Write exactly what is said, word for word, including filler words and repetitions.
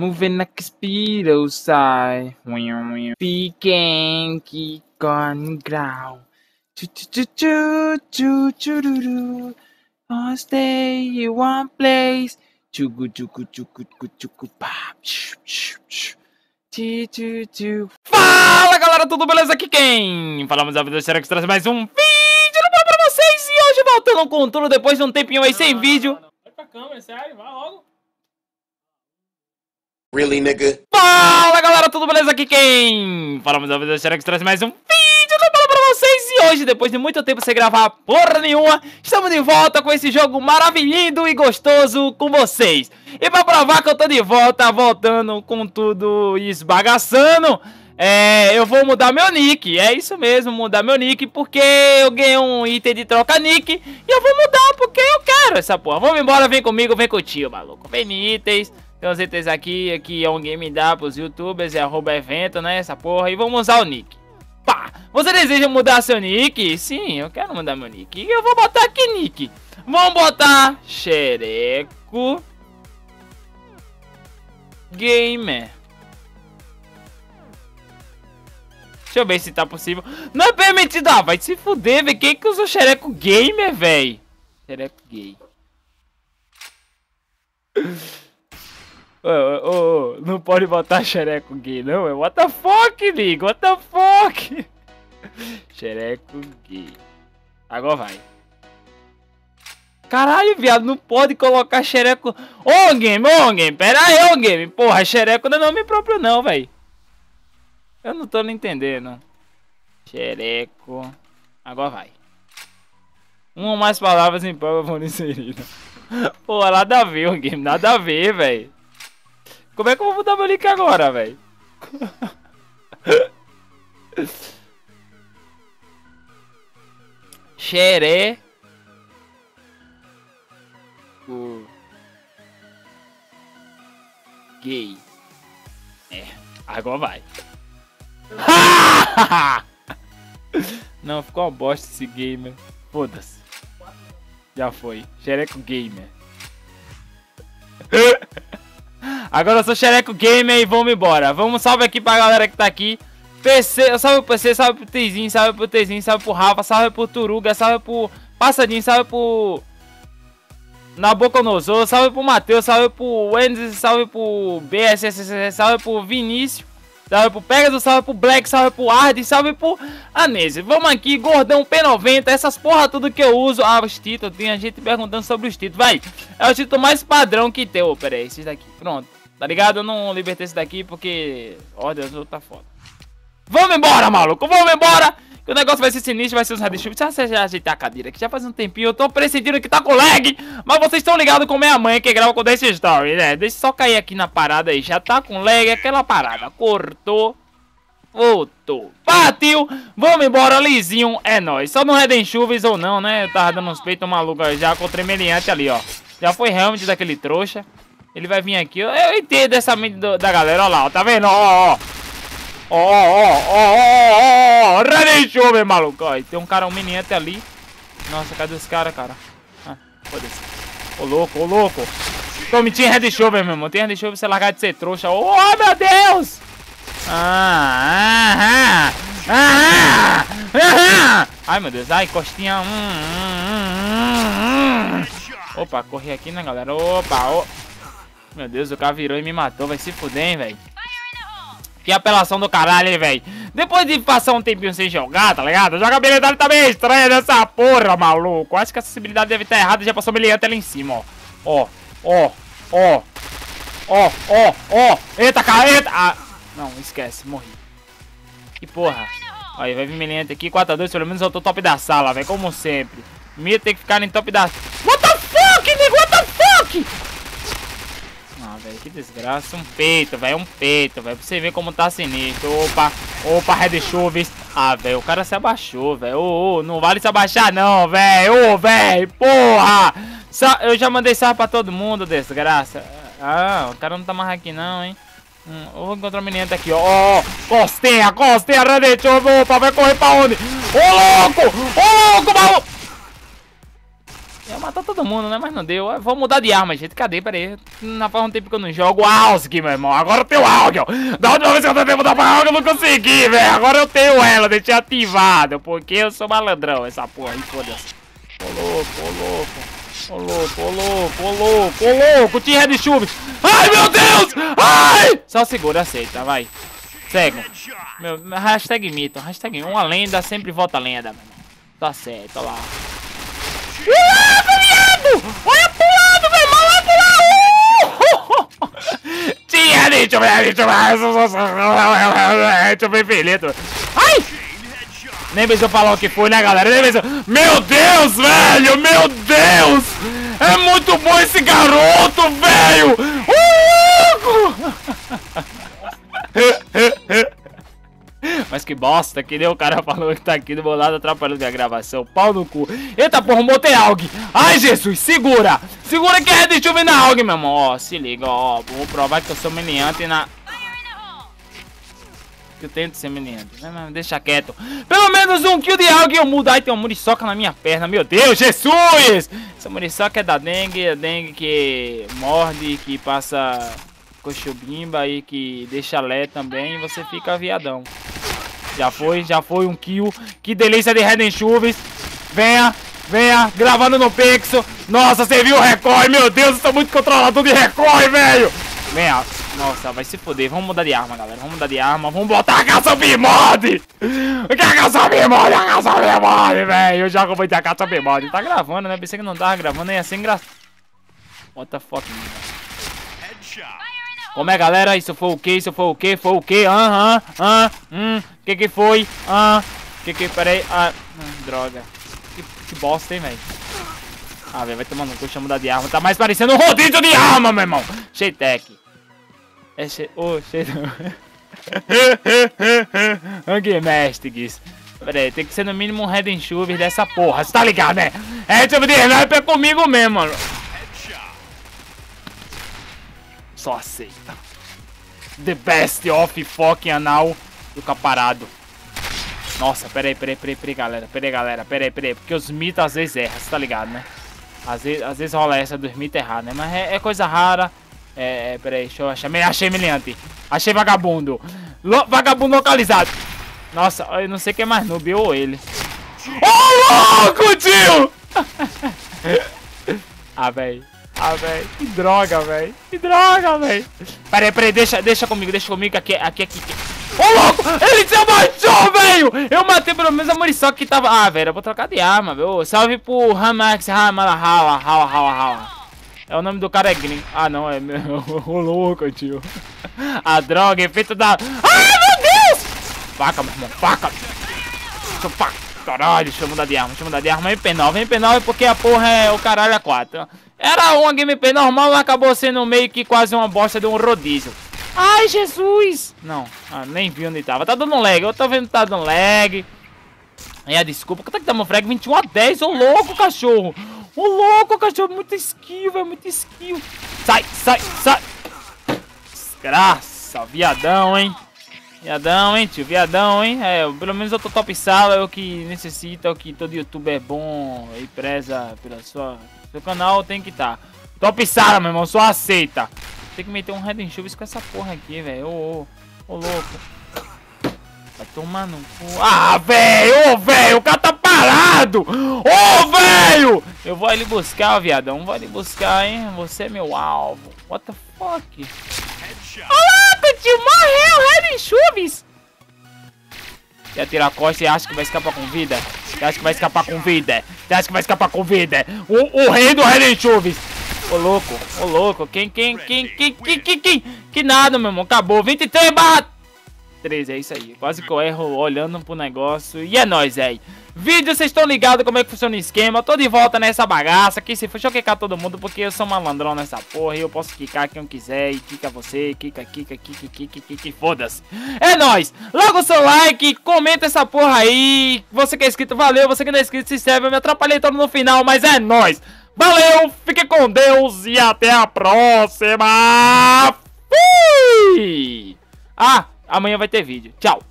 Moving like a speedo sai. Fiquem que corno grau. Chu-chu-chu-chu-chu-chu-chu-chu. I'll stay in one place. Fala galera, tudo beleza? Aqui quem? Falamos a vida, será que traz mais um vídeo pra vocês? E hoje voltando com tudo depois de um tempinho aí sem vídeo. Vai pra câmera, sério, vai logo. Really, nigga? Fala galera, tudo beleza? Aqui quem? Falamos a vida, será que traz mais um vídeo pra vocês? E hoje, depois de muito tempo sem gravar porra nenhuma, estamos de volta com esse jogo maravilhoso e gostoso com vocês. E pra provar que eu tô de volta, voltando com tudo e esbagaçando, é, eu vou mudar meu nick. É isso mesmo, mudar meu nick, porque eu ganhei um item de troca nick e eu vou mudar porque eu quero essa porra. Vamos embora, vem comigo, vem com o tio, maluco. Vem itens. Tem uns itens aqui, aqui é um game dá pros youtubers, é arroba evento, né, essa porra, e vamos usar o nick. Pá, você deseja mudar seu nick? Sim, eu quero mudar meu nick, e eu vou botar aqui nick. Vamos botar xereco Gamer. Deixa eu ver se tá possível. Não é permitido, ah, vai se fuder, velho, quem que usa o xereco Gamer, velho? Xereco gay. Ô, ô, ô, não pode botar xereco gay, não? É what the fuck, liga, what the fuck? Xereco gay. Agora vai. Caralho, viado, não pode colocar xereco. Ô, game, ô, game, pera aí, ô, game. Porra, xereco não é nome próprio, não, velho. Eu não tô não entendendo. Xereco. Agora vai. Uma ou mais palavras em prova foram inseridas. Porra, nada a ver, ô, game, nada a ver, velho. Como é que eu vou mudar meu link agora, velho? Xereco gay. É, agora vai. Não, ficou uma bosta esse gamer. Foda-se. Já foi. Xereco gamer. Agora eu sou xereco gamer e vamos embora. Vamos um salve aqui pra galera que tá aqui. P C, salve pro P C, salve pro Teizinho, salve pro Teizinho, salve pro Rafa, salve pro Turuga, salve pro Passadinho, salve pro Naboconosor, salve pro Matheus, salve pro Wendes, salve pro B S S S, salve pro Vinícius, salve pro Pegasus, salve pro Black, salve pro Arde, salve pro Anese. Vamos aqui, gordão P noventa, essas porra tudo que eu uso. Ah, os títulos, tem a gente perguntando sobre os títulos. Vai, é o título mais padrão que tem. Ô, oh, pera aí, esses daqui, pronto. Tá ligado? Eu não libertei esse daqui porque... Ordem azul tá foda. Vamos embora, maluco! Vamos embora! Que o negócio vai ser sinistro, vai ser uns radishups. Já você já ajeitar a cadeira aqui, já faz um tempinho. Eu tô pressentindo que tá com lag! Mas vocês estão ligados com minha mãe que grava com dez story, né? Deixa eu só cair aqui na parada aí. Já tá com lag, aquela parada. Cortou. Voltou. Partiu. Vamos embora, lisinho. É nóis. Só não redem chuvas ou não, né? Eu tava dando uns peitos maluco já com o tremeliante ali, ó. Já foi realmente daquele trouxa. Ele vai vir aqui, eu, eu entendo essa mente do, da galera, ó lá, ó, tá vendo? Ó, ó, ó, ó, ó, ó, ó, ó, meu maluco, ó, tem um cara, um menino até ali. Nossa, cadê os caras, cara? Ah, foda-se. Ô, louco, ô, louco. Tome, tinha red shover, meu irmão, tem red shover, você largar de ser trouxa. Ô, oh, meu Deus! Ah, ah, ah, ah, ah, ah. Ai, meu Deus, ai, costinha, hum, hum, hum, hum. Opa, corri aqui, né, galera? Opa, ó. Oh. Meu Deus, o cara virou e me matou, vai se fuder, hein, velho. Que apelação do caralho, hein, velho. Depois de passar um tempinho sem jogar, tá ligado? A jogabilidade tá meio estranha nessa porra, maluco. Acho que a acessibilidade deve estar errada, já passou miliante ali em cima, ó. Ó, ó, ó, ó, ó, ó. Eita, cara, eita. Ah, não, esquece, morri. Que porra. Aí, vai vir miliante aqui, quatro a dois, pelo menos eu tô top da sala, velho, como sempre. Mira tem que ficar em top da... What the fuck, nego, what the fuck? Que desgraça, um peito, velho, um peito, velho, pra você ver como tá sinistro. Opa, opa, red chuvas. Ah, velho, o cara se abaixou, velho. Ô, ô, não vale se abaixar não, velho. Ô, velho, porra. Eu já mandei salve pra todo mundo, desgraça. Ah, o cara não tá mais aqui não, hein. Hum, eu vou encontrar o menino tá aqui, ó. Ó, costeia, costeia, red chuva. Opa, vai correr pra onde? Ô, louco, ô, louco, maluco. Ia matar todo mundo, né? Mas não deu. Eu vou mudar de arma, gente. Cadê? Pera aí. Na faz um tempo que eu não jogo. Ausg, meu irmão. Agora eu tenho Ausg, ó. Da última vez que eu tentei mudar pra Ausg, eu não consegui, velho. Agora eu tenho ela. Deixei ativada. Porque eu sou malandrão, essa porra aí. Foda-se. Ô louco, ô louco. Ô louco, ô louco, ô louco, ô louco. Tinha de chuva. Ai, meu Deus. Ai. Só segura, aceita, vai. Segue. Meu, hashtag mito. Hashtag uma lenda sempre volta a lenda. Mano. Tá certo, olha lá. Olha pro lado, velho. Olha pro lado. Tinha de chuva, deixa eu ver felito. Ai. Nem preciso falar o que foi, né, galera? Nem preciso... Meu Deus, velho! Meu Deus! É muito bom esse garoto, velho! Uh! Mas que bosta, que nem o cara falou que tá aqui do meu lado atrapalhando a gravação. Pau no cu. Eita porra, botei A U G. Ai, Jesus, segura! Segura que é de chuva na A U G, meu irmão. Ó, se liga, ó. Vou provar que eu sou meliante na... Que eu tento ser menino, deixa quieto. Pelo menos um kill de algo eu mudo. Ai, tem uma muriçoca na minha perna, meu Deus, Jesus. Essa muriçoca é da dengue. A dengue que morde, que passa coxubimba e que deixa lé também. E você fica viadão. Já foi, já foi um kill. Que delícia de Red Enxuves. Venha, venha, gravando no pixel. Nossa, você viu o recorre, meu Deus. Eu sou muito controlador de recorre, velho. Venha. Nossa, vai se foder. Vamos mudar de arma, galera. Vamos mudar de arma. Vamos botar a caça bimode. O que é a caça bimode? A caça bimode, velho. Eu já comprei a caça bimode. Tá gravando, né? Pensei que não tava gravando. Ia ser engraçado. What the fuck, mano. Como é, galera? Isso foi o quê? Isso foi o quê? Foi o quê? Aham, aham, hum. Que que foi? Ah, que que... Pera aí. Ah, droga. Que, que bosta, hein, velho. Ah, velho. Vai tomar no cu. Deixa eu mudar de arma. Tá mais parecendo um rodízio de arma, meu irmão. Shaytech. É che... Oh, cheiro... Angemastigs. Pera aí, tem que ser no mínimo um Red Enxuves dessa porra. Você tá ligado, né? É tipo de sniper é comigo mesmo, mano. Só aceita. The best of fucking anal do caparado. Nossa, pera aí, pera aí, pera aí, pera aí, galera. Pera aí, galera, pera aí, pera aí. Porque os mitos às vezes erram, você tá ligado, né? Às vezes, às vezes rola essa dos mitos errar, né? Mas é, é coisa rara. É, é, peraí, deixa eu achar. Achei miliante. Achei vagabundo. Lo, vagabundo localizado. Nossa, eu não sei quem é mais noob, eu ou ele. Ô, oh, louco, tio! Ah, velho. Ah, velho. Que droga, velho. Que droga, velho. Peraí, peraí, deixa, deixa comigo, deixa comigo. Aqui, aqui, aqui. Ô, oh, louco! Ele se abaixou, velho! Eu matei pelo menos a muriçoca que tava. Ah, velho, eu vou trocar de arma, velho. Salve pro Ramax, Ramala, Rala, Rala, Rala, Rala. É, o nome do cara é Green. Ah, não, é meu. O louco, tio. A droga, efeito da... Ai, meu Deus! Faca, meu irmão, faca. Caralho, deixa eu mudar de arma, deixa eu mudar de arma. M P nove, M P nove é porque a porra é o caralho a quatro. Era uma gameplay normal, acabou sendo meio que quase uma bosta de um rodízio. Ai, Jesus! Não, ah, nem vi onde tava. Tá dando um lag, eu tô vendo que tá dando lag. É a desculpa, quanto é que tá meu frag? vinte e um a dez, ô louco, cachorro. Ô louco, cachorro, muito skill, velho, muito skill. Sai, sai, sai. Desgraça, viadão, hein. Viadão, hein, tio, viadão, hein. É, pelo menos eu tô top sala, é o que necessita, é o que todo youtuber bom e preza pelo seu canal tem que tá. Top sala, meu irmão, só aceita. Tem que meter um Red Enxuves com essa porra aqui, velho. Ô, ô, ô, louco. Vai tomar no cu. Ah, velho, ô, velho, o cara tá parado. Ô, velho. Eu vou ali buscar, viadão. Vou ali buscar, hein. Você é meu alvo. What the fuck? Olá, tio. Morreu, Red Enxuves. Quer tirar a costa e acha que vai escapar com vida? Você acha que vai escapar com vida? Você acha que vai escapar com vida? O, o rei do Red Enxuves. Ô, louco, ô, louco. Quem, quem, quem, quem, quem, quem, quem? Que nada, meu irmão. Acabou. vinte e três barra treze, é isso aí. Quase que eu erro olhando pro negócio. E é nóis, véi. Vídeo, vocês estão ligados como é que funciona o esquema. Eu tô de volta nessa bagaça. Que se for, deixa eu quicar todo mundo, porque eu sou malandrão nessa porra. E eu posso quicar quem eu quiser. E quica você, quica, quica, quica, quica, quica, foda-se. É nóis. Logo o seu like, comenta essa porra aí. Você que é inscrito, valeu. Você que não é inscrito, se inscreve. Eu me atrapalhei todo no final, mas é nóis. Valeu, fique com Deus e até a próxima. Fui! Ah! Amanhã vai ter vídeo. Tchau!